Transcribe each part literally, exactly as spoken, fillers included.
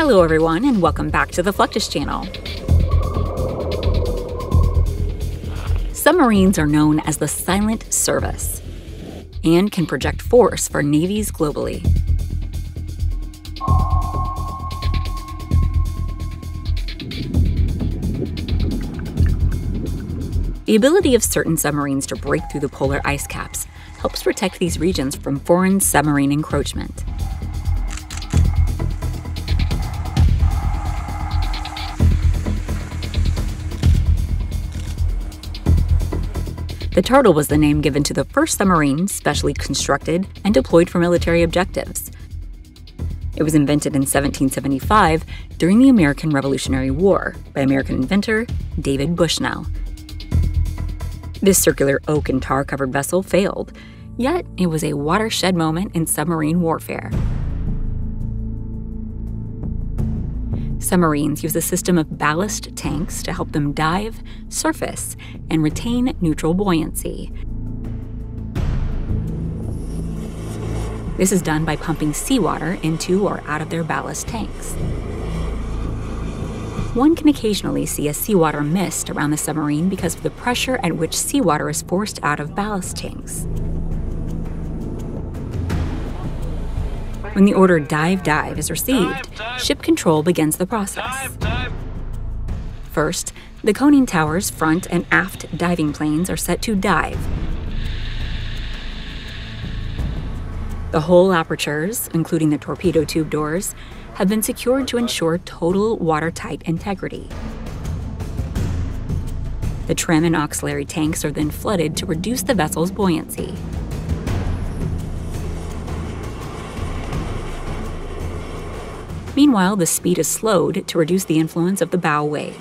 Hello everyone, and welcome back to the Fluctus Channel. Submarines are known as the silent service and can project force for navies globally. The ability of certain submarines to break through the polar ice caps helps protect these regions from foreign submarine encroachment. The Turtle was the name given to the first submarine specially constructed and deployed for military objectives. It was invented in seventeen seventy-five during the American Revolutionary War by American inventor David Bushnell. This circular oak and tar-covered vessel failed, yet it was a watershed moment in submarine warfare. Submarines use a system of ballast tanks to help them dive, surface, and retain neutral buoyancy. This is done by pumping seawater into or out of their ballast tanks. One can occasionally see a seawater mist around the submarine because of the pressure at which seawater is forced out of ballast tanks. When the order dive, dive is received, dive, dive. Ship control begins the process. Dive, dive. First, the coning tower's front and aft diving planes are set to dive. The hull apertures, including the torpedo tube doors, have been secured to ensure total watertight integrity. The trim and auxiliary tanks are then flooded to reduce the vessel's buoyancy. Meanwhile, the speed is slowed to reduce the influence of the bow wave.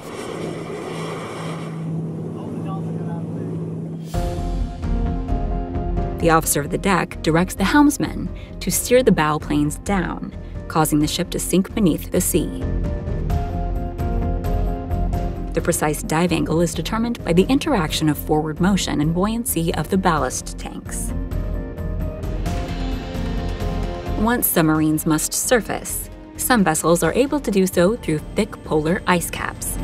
The officer of the deck directs the helmsman to steer the bow planes down, causing the ship to sink beneath the sea. The precise dive angle is determined by the interaction of forward motion and buoyancy of the ballast tanks. Once submarines must surface, some vessels are able to do so through thick polar ice caps.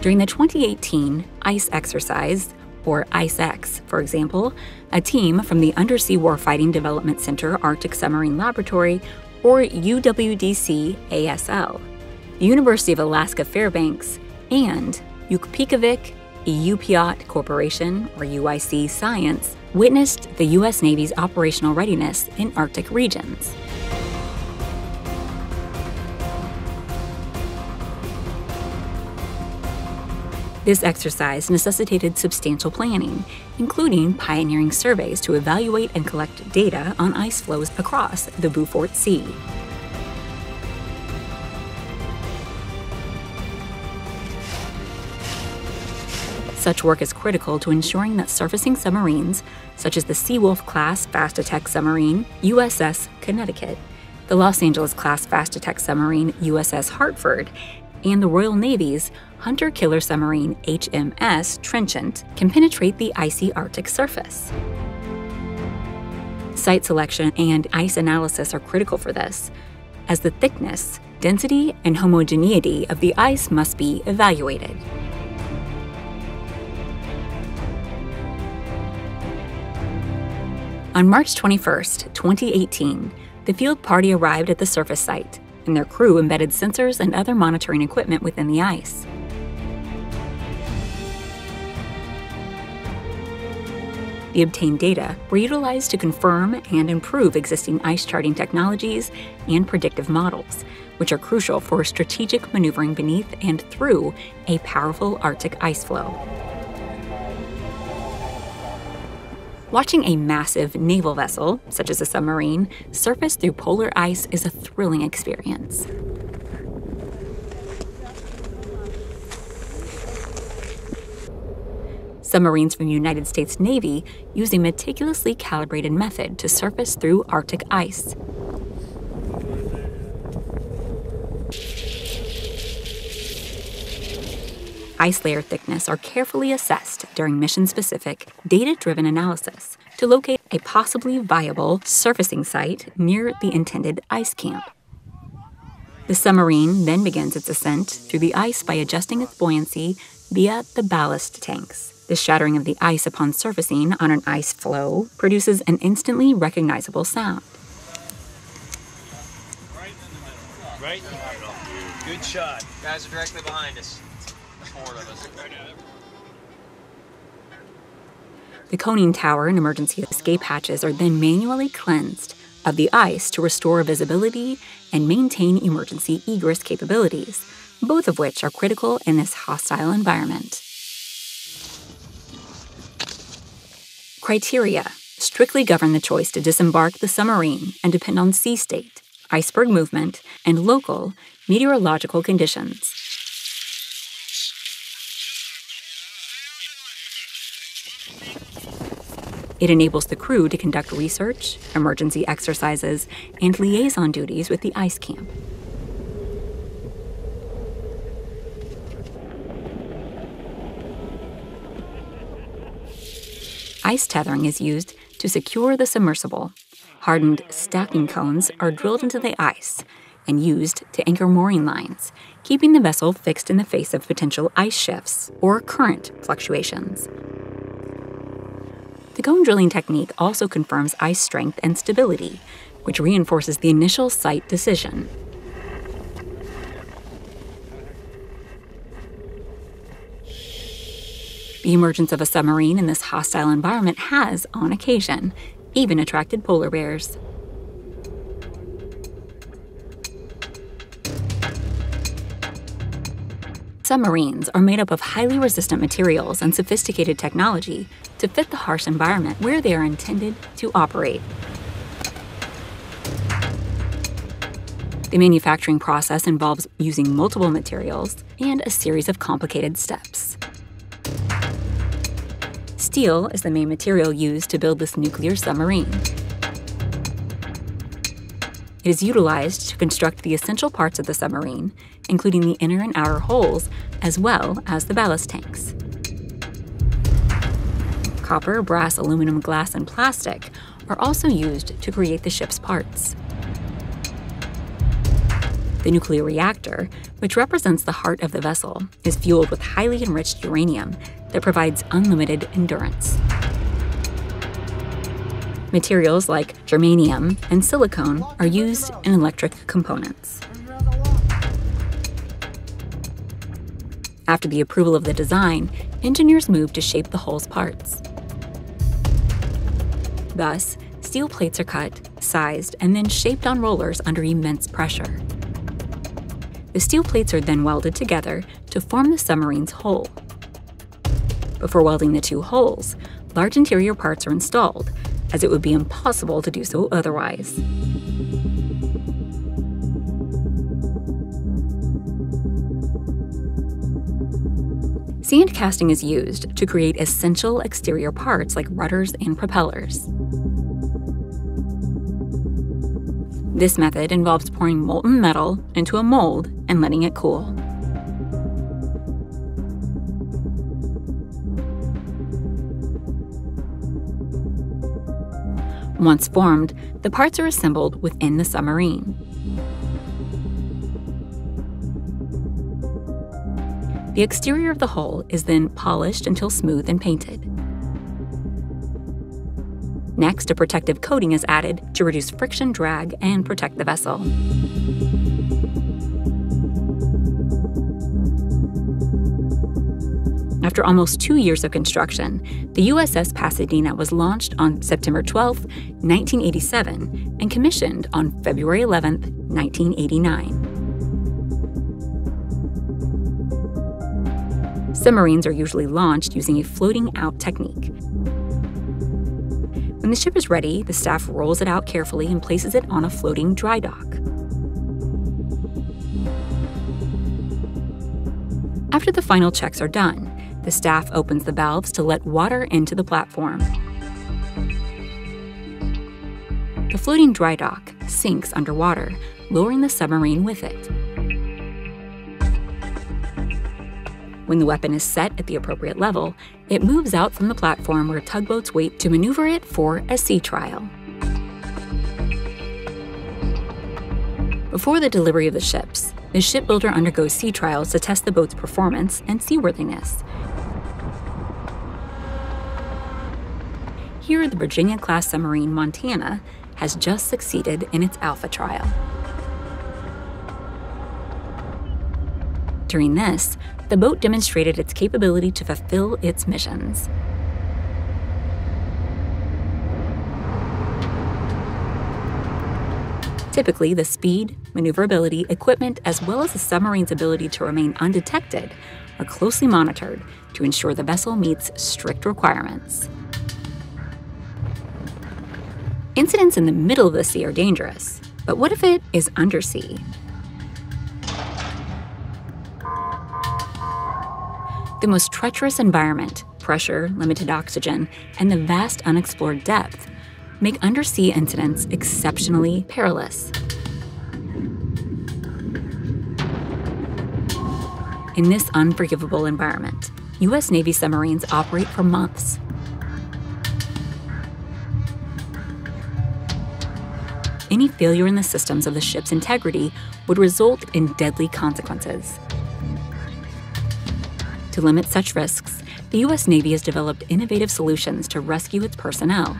During the twenty eighteen ICE exercise, or ICEX, for example, a team from the Undersea Warfighting Development Center Arctic Submarine Laboratory, or U W D C A S L, the University of Alaska Fairbanks, and Ukpikovic Eupiat Corporation, or U I C Science, witnessed the U S Navy's operational readiness in Arctic regions. This exercise necessitated substantial planning, including pioneering surveys to evaluate and collect data on ice flows across the Beaufort Sea. Such work is critical to ensuring that surfacing submarines, such as the Seawolf-class fast attack submarine U S S Connecticut, the Los Angeles-class fast attack submarine U S S Hartford, and the Royal Navy's hunter-killer submarine H M S Trenchant can penetrate the icy Arctic surface. Site selection and ice analysis are critical for this, as the thickness, density, and homogeneity of the ice must be evaluated. On March twenty-first, twenty eighteen, the field party arrived at the surface site, and their crew embedded sensors and other monitoring equipment within the ice. The obtained data were utilized to confirm and improve existing ice charting technologies and predictive models, which are crucial for strategic maneuvering beneath and through a powerful Arctic ice flow. Watching a massive naval vessel, such as a submarine, surface through polar ice is a thrilling experience. Submarines from the United States Navy use a meticulously calibrated method to surface through Arctic ice. Ice layer thickness are carefully assessed during mission-specific, data-driven analysis to locate a possibly viable surfacing site near the intended ice camp. The submarine then begins its ascent through the ice by adjusting its buoyancy via the ballast tanks. The shattering of the ice upon surfacing on an ice floe produces an instantly recognizable sound. Right in the middle. Right in the middle. Good shot. Guys are directly behind us. Four of us. The coning tower and emergency escape hatches are then manually cleansed of the ice to restore visibility and maintain emergency egress capabilities, both of which are critical in this hostile environment. Criteria strictly govern the choice to disembark the submarine and depend on sea state, iceberg movement, and local meteorological conditions. It enables the crew to conduct research, emergency exercises, and liaison duties with the ice camp. Ice tethering is used to secure the submersible. Hardened stacking cones are drilled into the ice and used to anchor mooring lines, keeping the vessel fixed in the face of potential ice shifts or current fluctuations. The cone drilling technique also confirms ice strength and stability, which reinforces the initial site decision. The emergence of a submarine in this hostile environment has, on occasion, even attracted polar bears. Submarines are made up of highly resistant materials and sophisticated technology to fit the harsh environment where they are intended to operate. The manufacturing process involves using multiple materials and a series of complicated steps. Steel is the main material used to build this nuclear submarine. It is utilized to construct the essential parts of the submarine, including the inner and outer hulls, as well as the ballast tanks. Copper, brass, aluminum, glass, and plastic are also used to create the ship's parts. The nuclear reactor, which represents the heart of the vessel, is fueled with highly enriched uranium that provides unlimited endurance. Materials like germanium and silicone are used in electric components. After the approval of the design, engineers moved to shape the hull's parts. Thus, steel plates are cut, sized, and then shaped on rollers under immense pressure. The steel plates are then welded together to form the submarine's hull. Before welding the two hulls, large interior parts are installed, as it would be impossible to do so otherwise. Sand casting is used to create essential exterior parts like rudders and propellers. This method involves pouring molten metal into a mold and letting it cool. Once formed, the parts are assembled within the submarine. The exterior of the hull is then polished until smooth and painted. Next, a protective coating is added to reduce friction drag and protect the vessel. After almost two years of construction, the U S S Pasadena was launched on September twelfth, nineteen eighty-seven, and commissioned on February eleventh, nineteen eighty-nine. Submarines are usually launched using a floating out technique. When the ship is ready, the staff rolls it out carefully and places it on a floating dry dock. After the final checks are done, the staff opens the valves to let water into the platform. The floating dry dock sinks underwater, lowering the submarine with it. When the weapon is set at the appropriate level, It moves out from the platform where tugboats wait to maneuver it for a sea trial. Before the delivery of the ships, the shipbuilder undergoes sea trials to test the boat's performance and seaworthiness. Here, the Virginia-class submarine Montana has just succeeded in its alpha trial. During this, the boat demonstrated its capability to fulfill its missions. Typically, the speed, maneuverability, equipment, as well as the submarine's ability to remain undetected are closely monitored to ensure the vessel meets strict requirements. Incidents in the middle of the sea are dangerous, but what if it is undersea? The most treacherous environment, pressure, limited oxygen, and the vast unexplored depth make undersea incidents exceptionally perilous. In this unforgivable environment, U S Navy submarines operate for months. Any failure in the systems of the ship's integrity would result in deadly consequences. To limit such risks, the U S Navy has developed innovative solutions to rescue its personnel.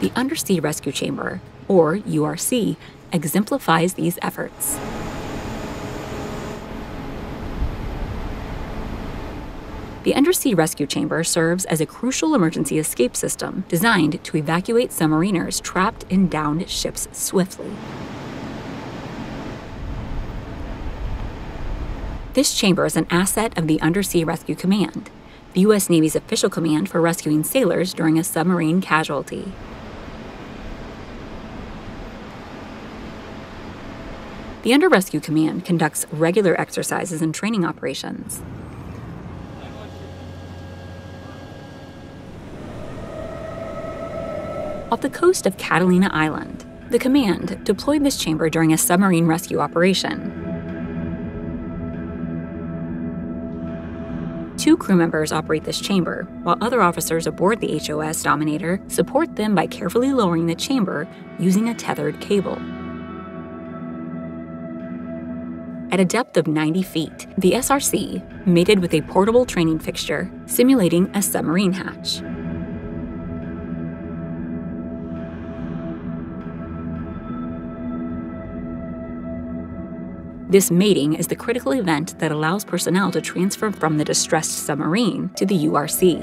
The Undersea Rescue Chamber, or U R C, exemplifies these efforts. The Undersea Rescue Chamber serves as a crucial emergency escape system designed to evacuate submariners trapped in downed ships swiftly. This chamber is an asset of the Undersea Rescue Command, the U S Navy's official command for rescuing sailors during a submarine casualty. The Under Rescue Command conducts regular exercises and training operations. Off the coast of Catalina Island, the command deployed this chamber during a submarine rescue operation. Two crew members operate this chamber, while other officers aboard the H O S Dominator support them by carefully lowering the chamber using a tethered cable. At a depth of ninety feet, the S R C mated with a portable training fixture simulating a submarine hatch. This mating is the critical event that allows personnel to transfer from the distressed submarine to the U R C.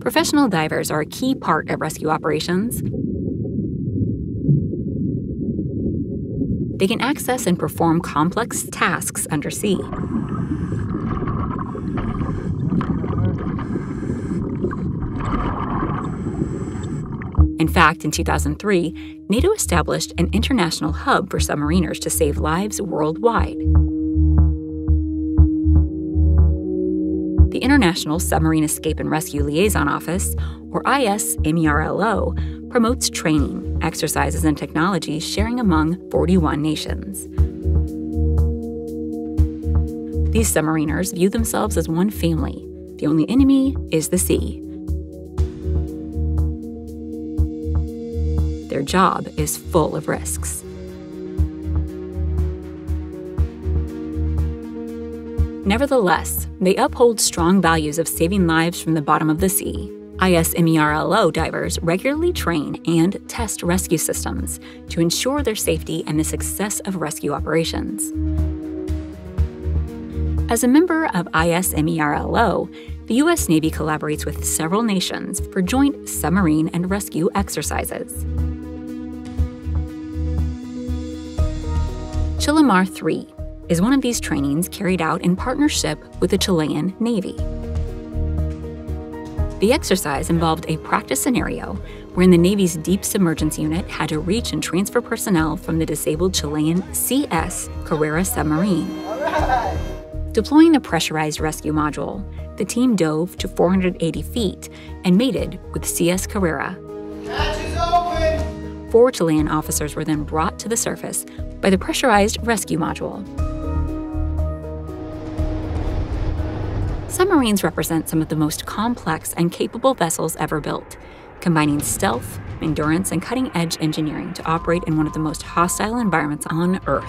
Professional divers are a key part of rescue operations. They can access and perform complex tasks undersea. In fact, in two thousand three, NATO established an international hub for submariners to save lives worldwide. The International Submarine Escape and Rescue Liaison Office, or ISMERLO, promotes training, exercises, and technologies sharing among forty-one nations. These submariners view themselves as one family. The only enemy is the sea. Their job is full of risks. Nevertheless, they uphold strong values of saving lives from the bottom of the sea. ISMERLO divers regularly train and test rescue systems to ensure their safety and the success of rescue operations. As a member of ISMERLO, the U S Navy collaborates with several nations for joint submarine and rescue exercises. Chilamar three is one of these trainings carried out in partnership with the Chilean Navy. The exercise involved a practice scenario wherein the Navy's Deep Submergence Unit had to reach and transfer personnel from the disabled Chilean C S Carrera submarine. Deploying the pressurized rescue module, the team dove to four hundred eighty feet and mated with C S Carrera. Hatch is open! Four Chilean officers were then brought to the surface by the pressurized rescue module. Submarines represent some of the most complex and capable vessels ever built, combining stealth, endurance, and cutting-edge engineering to operate in one of the most hostile environments on Earth.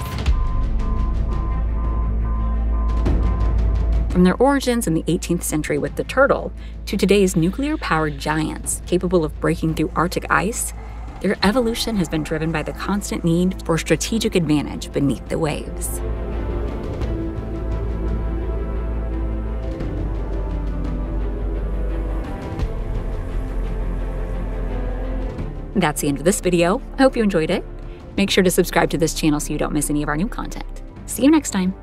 From their origins in the eighteenth century with the Turtle to today's nuclear-powered giants capable of breaking through Arctic ice, their evolution has been driven by the constant need for strategic advantage beneath the waves. That's the end of this video. I hope you enjoyed it. Make sure to subscribe to this channel so you don't miss any of our new content. See you next time.